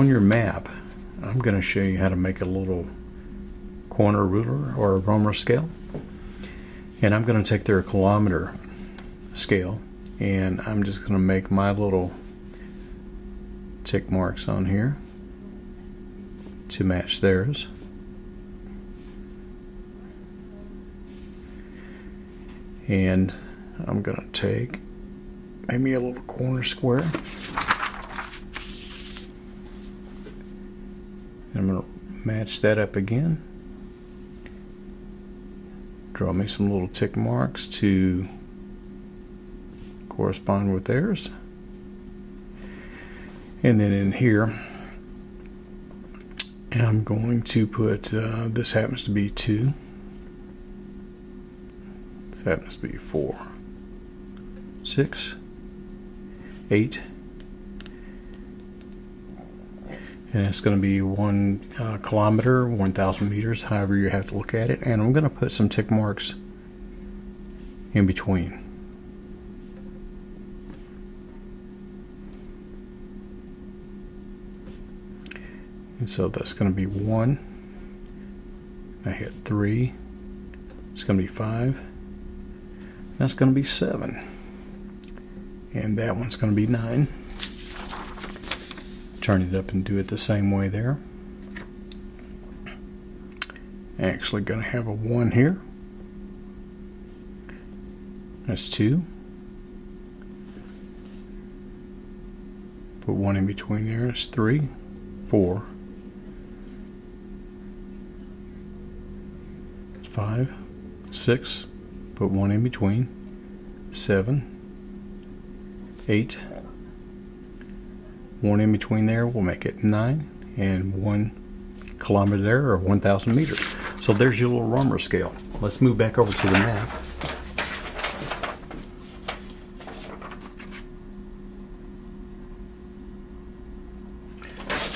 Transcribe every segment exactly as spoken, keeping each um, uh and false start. on your map, I'm going to show you how to make a little corner ruler or a Romer scale. And I'm going to take their kilometer scale, and I'm just going to make my little tick marks on here to match theirs. And I'm going to take maybe a little corner square. And I'm going to match that up again. Draw me some little tick marks to correspond with theirs. And then in here, I'm going to put, uh, this happens to be two. This happens to be four, six, eight. And it's going to be one uh, kilometer, one thousand meters, however you have to look at it. And I'm going to put some tick marks in between. And so that's going to be one. I hit three. It's going to be five. That's going to be seven. And that one's going to be nine. Turn it up and do it the same way there. Actually going to have a one here. That's two. Put one in between there. That's three, four, five, six. Put one in between. Seven, eight. One in between there will make it nine, and one kilometer there, or one thousand meters. So there's your little Romer scale. Let's move back over to the map.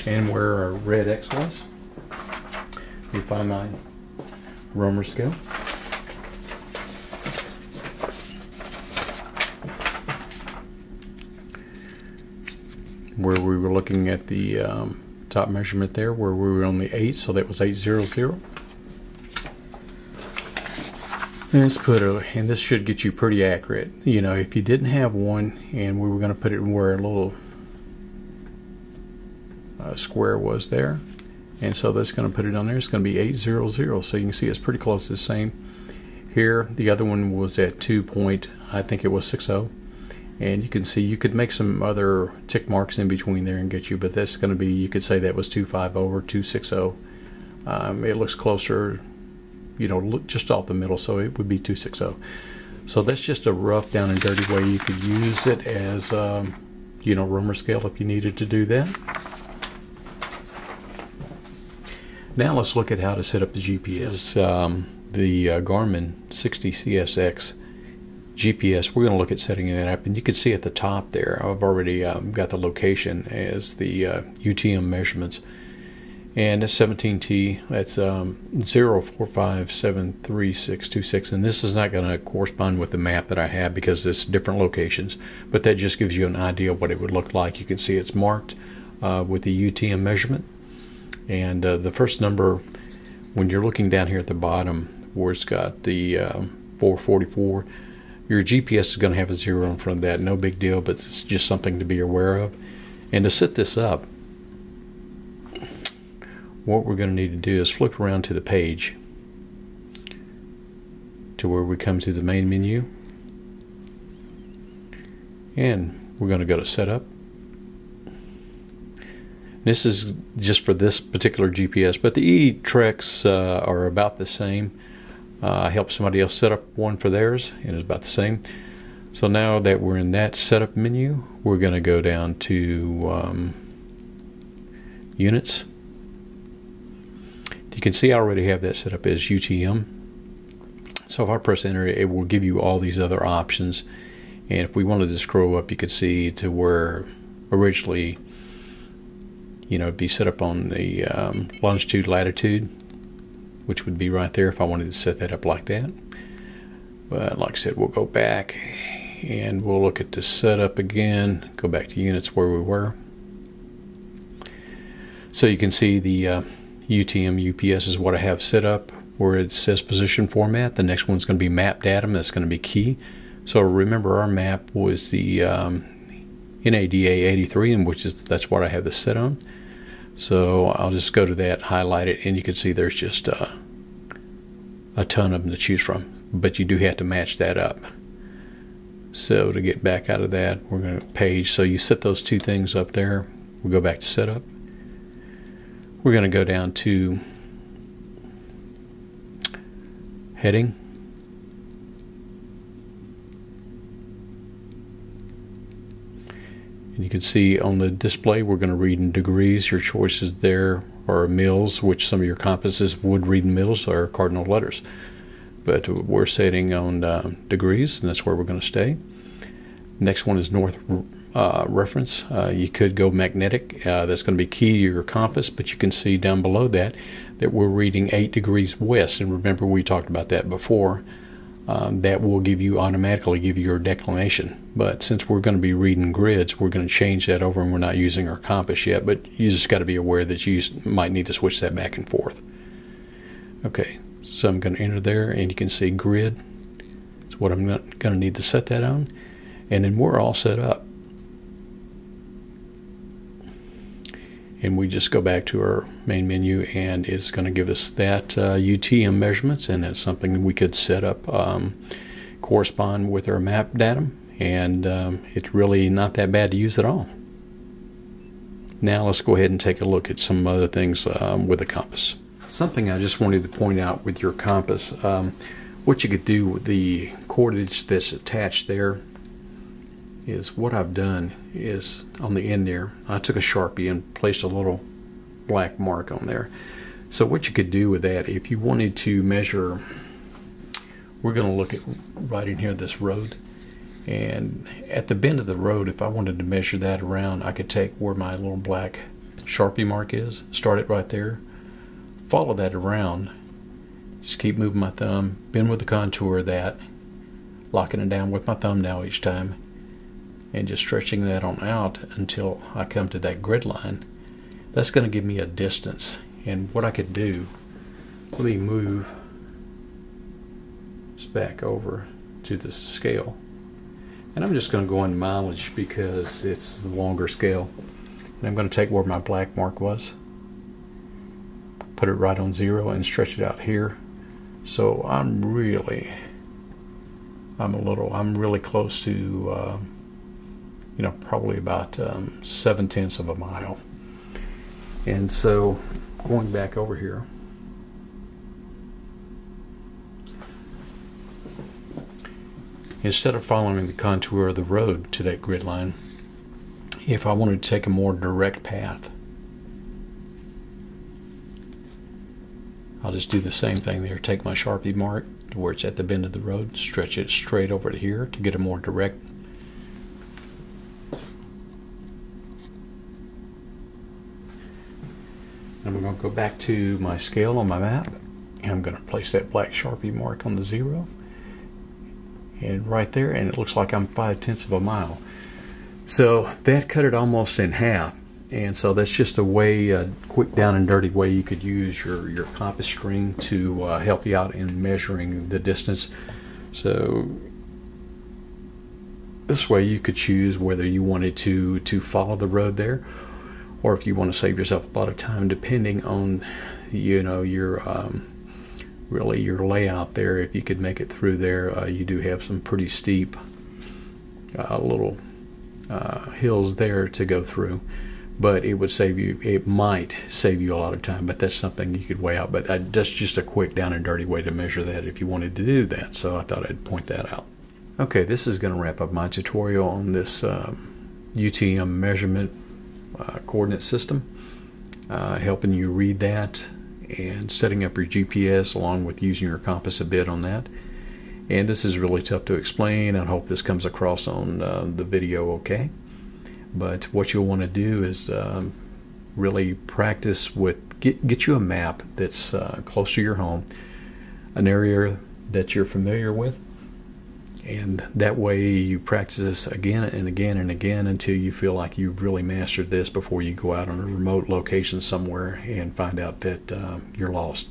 And where our red X was, we find my Romer scale. Where we were looking at the um, top measurement there, where we were on the eight, so that was eight hundred. Let's put a, and this should get you pretty accurate. You know, if you didn't have one, and we were going to put it where a little uh, square was there, and so that's going to put it on there. It's going to be eight hundred, so you can see it's pretty close to the same. Here, the other one was at two point, I think it was six oh. And you can see you could make some other tick marks in between there and get you, but that's going to be, you could say that was two fifty or two sixty. Um, it looks closer, you know, look just off the middle, so it would be two sixty. So that's just a rough, down and dirty way you could use it as, um, you know, Romer scale if you needed to do that. Now let's look at how to set up the G P S. Um, the uh, Garmin sixty C S X. G P S, we're going to look at setting it up, and you can see at the top there I've already um, got the location as the uh, U T M measurements, and it's seventeen T, that's um, zero four five seven three six two six, and this is not going to correspond with the map that I have because it's different locations, but that just gives you an idea of what it would look like. You can see it's marked uh, with the U T M measurement, and uh, the first number, when you're looking down here at the bottom where it's got the uh, four forty-four, your G P S is going to have a zero in front of that. No big deal, but it's just something to be aware of. And to set this up, what we're going to need to do is flip around to the page to where we come to the main menu. And we're going to go to Setup. This is just for this particular G P S, but the eTrex uh, are about the same. I uh, helped somebody else set up one for theirs, and it's about the same. So now that we're in that setup menu, we're going to go down to um, units. You can see I already have that set up as U T M. So if I press enter, it will give you all these other options. And if we wanted to scroll up, you could see to where originally, you know, it'd be set up on the um, longitude, latitude, which would be right there if I wanted to set that up like that. But like I said, we'll go back and we'll look at the setup again, go back to units where we were. So you can see the uh, U T M U P S is what I have set up where it says position format. The next one's going to be map datum. That's going to be key. So remember our map was the um, N A D eighty-three, and which is that's what I have this set on. So I'll just go to that, highlight it, and you can see there's just uh, a ton of them to choose from. But you do have to match that up. So to get back out of that, we're going to page. So you set those two things up there. We'll go back to setup. We're going to go down to heading. And you can see on the display, we're going to read in degrees. Your choices there are mils, which some of your compasses would read in mils or cardinal letters. But we're setting on uh, degrees, and that's where we're going to stay. Next one is north uh, reference. Uh, you could go magnetic. Uh, that's going to be key to your compass, but you can see down below that that we're reading eight degrees west. And remember, we talked about that before. Um, that will give you automatically give you your declination. But since we're going to be reading grids, we're going to change that over, and we're not using our compass yet. But you just got to be aware that you might need to switch that back and forth. Okay, so I'm going to enter there, and you can see grid. That's what I'm going to need to set that on, and then we're all set up. And we just go back to our main menu, and it's going to give us that uh, U T M measurements, and that's something that we could set up um, correspond with our map datum, and um, it's really not that bad to use at all. Now let's go ahead and take a look at some other things um, with a compass. Something I just wanted to point out with your compass, um, what you could do with the cordage that's attached there is what I've done is on the end there, I took a Sharpie and placed a little black mark on there. So what you could do with that, if you wanted to measure, we're going to look at right in here, this road, and at the bend of the road, if I wanted to measure that around, I could take where my little black Sharpie mark is, start it right there, follow that around, just keep moving my thumb, bend with the contour of that, locking it down with my thumbnail each time, and just stretching that on out until I come to that grid line. That's going to give me a distance. And what I could do, let me move this back over to the scale. And I'm just going to go in mileage because it's the longer scale. And I'm going to take where my black mark was, put it right on zero, and stretch it out here. So I'm really, I'm a little, I'm really close to uh, you know, probably about um, seven tenths of a mile. And so going back over here, instead of following the contour of the road to that grid line, if I wanted to take a more direct path, I'll just do the same thing there, take my Sharpie mark to where it's at the bend of the road, stretch it straight over to here to get a more direct . I'm going to go back to my scale on my map, and I'm going to place that black Sharpie mark on the zero, and right there, and it looks like I'm five tenths of a mile. So that cut it almost in half, and so that's just a way, a quick down and dirty way you could use your, your compass string to uh, help you out in measuring the distance. So this way you could choose whether you wanted to, to follow the road there, or if you want to save yourself a lot of time, depending on, you know, your um, really your layout there. If you could make it through there, uh, you do have some pretty steep uh, little uh, hills there to go through, but it would save you. It might save you a lot of time, but that's something you could weigh out. But I, that's just a quick down and dirty way to measure that if you wanted to do that. So I thought I'd point that out. Okay, this is going to wrap up my tutorial on this um, U T M measurement. Uh, coordinate system, uh, helping you read that and setting up your G P S along with using your compass a bit on that. And this is really tough to explain. I hope this comes across on uh, the video okay. But what you'll want to do is um, really practice with, get, get you a map that's uh, close to your home, an area that you're familiar with, And that way you practice this again and again and again until you feel like you've really mastered this before you go out on a remote location somewhere and find out that uh, you're lost.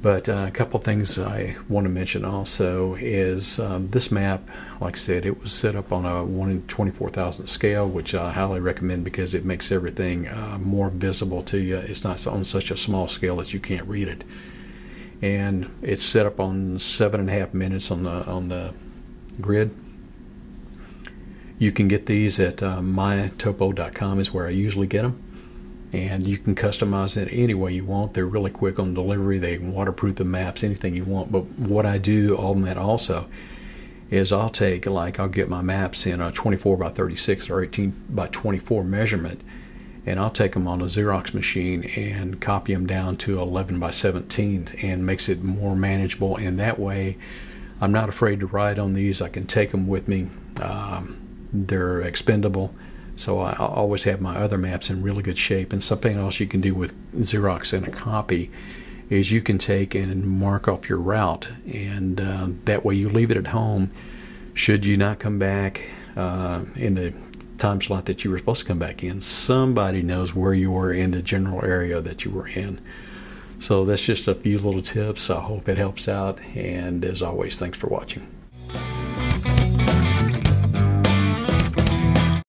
But uh, a couple things I want to mention also is um, this map, like I said, it was set up on a one in twenty-four thousandth scale, which I highly recommend because it makes everything uh, more visible to you. It's not on such a small scale that you can't read it. And it's set up on seven and a half minutes on the, on the grid. You can get these at uh, my topo dot com is where I usually get them. And you can customize it any way you want. They're really quick on delivery. They waterproof the maps, anything you want. But what I do on that also is I'll take, like, I'll get my maps in a twenty-four by thirty-six or eighteen by twenty-four measurement, and I'll take them on a Xerox machine and copy them down to eleven by seventeen, and makes it more manageable. And that way I'm not afraid to ride on these. I can take them with me. Um, they're expendable. So I always have my other maps in really good shape. And something else you can do with Xerox and a copy is you can take and mark off your route, and uh, that way you leave it at home. Should you not come back uh, in the time slot that you were supposed to come back in, somebody knows where you were in the general area that you were in. So that's just a few little tips. I hope it helps out, and as always, thanks for watching.